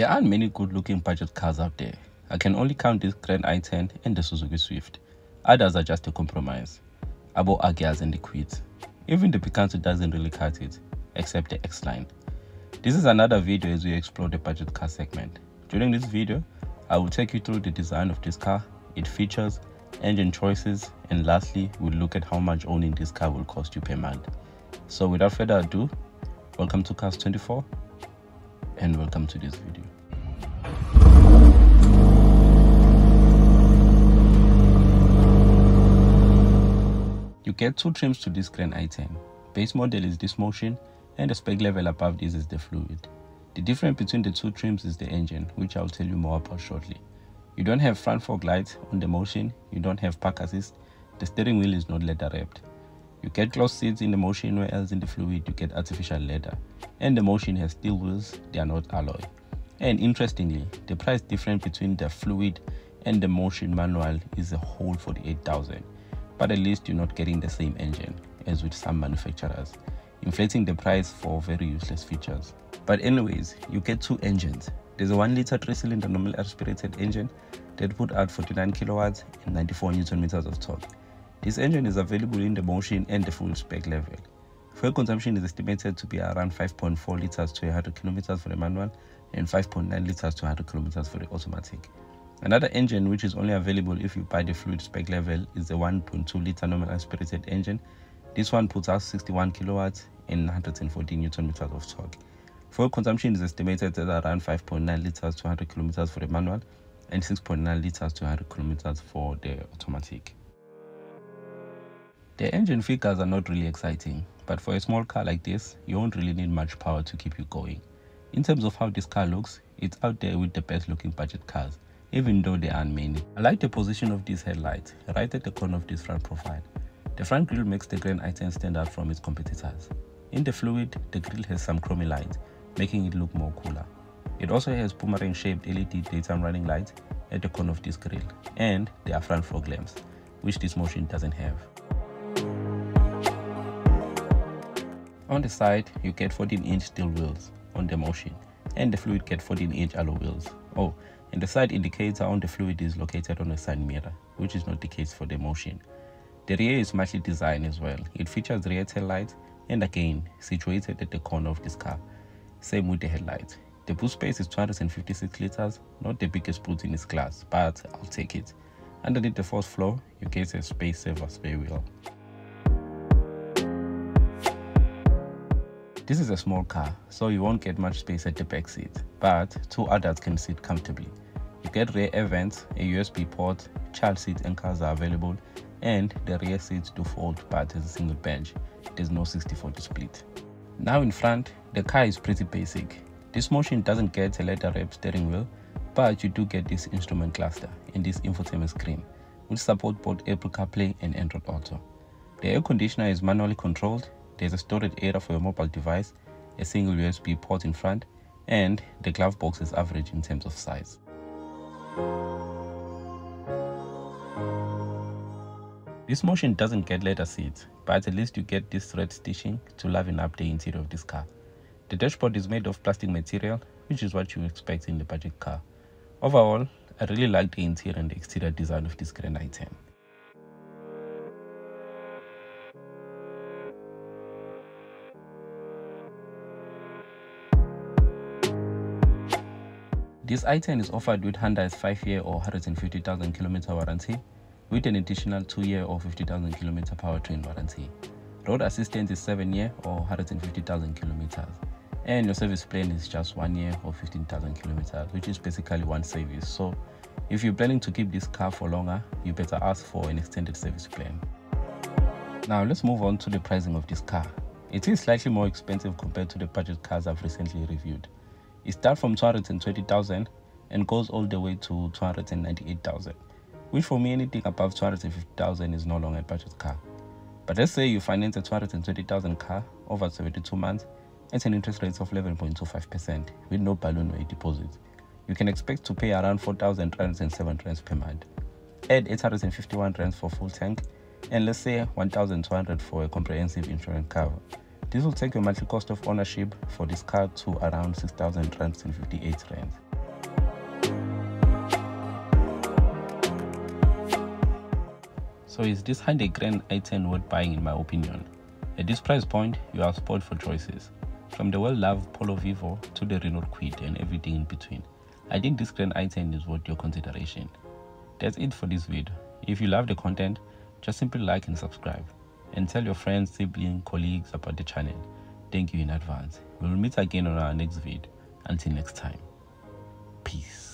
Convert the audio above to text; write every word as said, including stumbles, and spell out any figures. There aren't many good looking budget cars out there. I can only count this Grand i ten and the Suzuki Swift. Others are just a compromise. About Aygo and the Kwid. Even the Picanto doesn't really cut it, except the X-Line. This is another video as we explore the budget car segment. During this video, I will take you through the design of this car, its features, engine choices, and lastly, we'll look at how much owning this car will cost you per month. So without further ado, welcome to Cars twenty-four and welcome to this video. You get two trims to this Grand i ten. Base model is this motion and the spec level above this is the fluid. The difference between the two trims is the engine, which I'll tell you more about shortly. You don't have front fork lights on the motion, you don't have park assist, the steering wheel is not leather wrapped. You get cloth seats in the motion, where else in the fluid you get artificial leather. And the motion has steel wheels, they are not alloy. And interestingly, the price difference between the fluid and the motion manual is a whole forty-eight thousand dollars. But at least you're not getting the same engine, as with some manufacturers, inflating the price for very useless features. But anyways, you get two engines. There's a one liter three cylinder normal aspirated engine that put out forty-nine kilowatts and ninety-four newton meters of torque. This engine is available in the motion and the full spec level. Fuel consumption is estimated to be around five point four liters to one hundred kilometers for the manual and five point nine liters to one hundred kilometers for the automatic. Another engine which is only available if you buy the fluid spec level is the one point two liter normal aspirated engine. This one puts out sixty-one kilowatts and one hundred fourteen newton meters of torque. Fuel consumption is estimated at around five point nine liters to one hundred kilometers for the manual and six point nine liters to one hundred kilometers for the automatic. The engine figures are not really exciting, but for a small car like this, you won't really need much power to keep you going. In terms of how this car looks, it's out there with the best looking budget cars, even though there aren't many. I like the position of these headlights, right at the corner of this front profile. The front grille makes the Grand i ten stand out from its competitors. In the fluid, the grille has some chrome light, making it look more cooler. It also has boomerang shaped L E D daytime running lights at the corner of this grille, and there are front fog lamps, which this motion doesn't have. On the side, you get fourteen inch steel wheels on the motion, and the fluid get fourteen inch alloy wheels. Oh, and the side indicator on the fluid is located on a side mirror, which is not the case for the motion. The rear is smartly designed as well. It features rear tail lights and again, situated at the corner of this car. Same with the headlights. The boot space is two hundred fifty-six liters, not the biggest boot in its class, but I'll take it. Underneath the fourth floor, you get a space saver spare wheel. This is a small car, so you won't get much space at the back seat, but two adults can sit comfortably. You get rear air vents, a U S B port, child seat anchors are available, and the rear seats do fold but as a single bench. There's no sixty forty split. Now in front, the car is pretty basic. This motion doesn't get a leather wrapped steering wheel, but you do get this instrument cluster and this infotainment screen, which support both Apple CarPlay and Android Auto. The air conditioner is manually controlled. There's a storage area for your mobile device, a single U S B port in front, and the glove box is average in terms of size. This motion doesn't get leather seats, but at least you get this thread stitching to liven up the interior of this car. The dashboard is made of plastic material, which is what you expect in the budget car. Overall, I really like the interior and the exterior design of this Grand i ten. This i ten is offered with Hyundai's five year or one hundred fifty thousand kilometer warranty, with an additional two year or fifty thousand kilometer powertrain warranty. Road assistance is seven year or one hundred fifty thousand kilometers, and your service plan is just one year or fifteen thousand kilometers, which is basically one service. So if you're planning to keep this car for longer, you better ask for an extended service plan. Now let's move on to the pricing of this car. It is slightly more expensive compared to the budget cars I've recently reviewed. It starts from two hundred twenty thousand dollars and goes all the way to two hundred ninety-eight thousand dollars, which for me, anything above two hundred fifty thousand dollars is no longer a budget car. But let's say you finance a two hundred twenty thousand dollars car over seventy-two months at an interest rate of eleven point two five percent with no balloon or deposit. You can expect to pay around four thousand three hundred seven rand per month. Add eight hundred fifty-one rand for full tank and let's say one thousand two hundred for a comprehensive insurance cover. This will take your monthly cost of ownership for this car to around six thousand fifty-eight rand. So is this Hyundai Grand i ten worth buying in my opinion? At this price point, you are spoiled for choices, from the well-loved Polo Vivo to the Renault Kwid and everything in between. I think this Grand i ten is worth your consideration. That's it for this video. If you love the content, just simply like and subscribe, and tell your friends, siblings, colleagues about the channel. Thank you in advance. We will meet again on our next vid. Until next time, peace.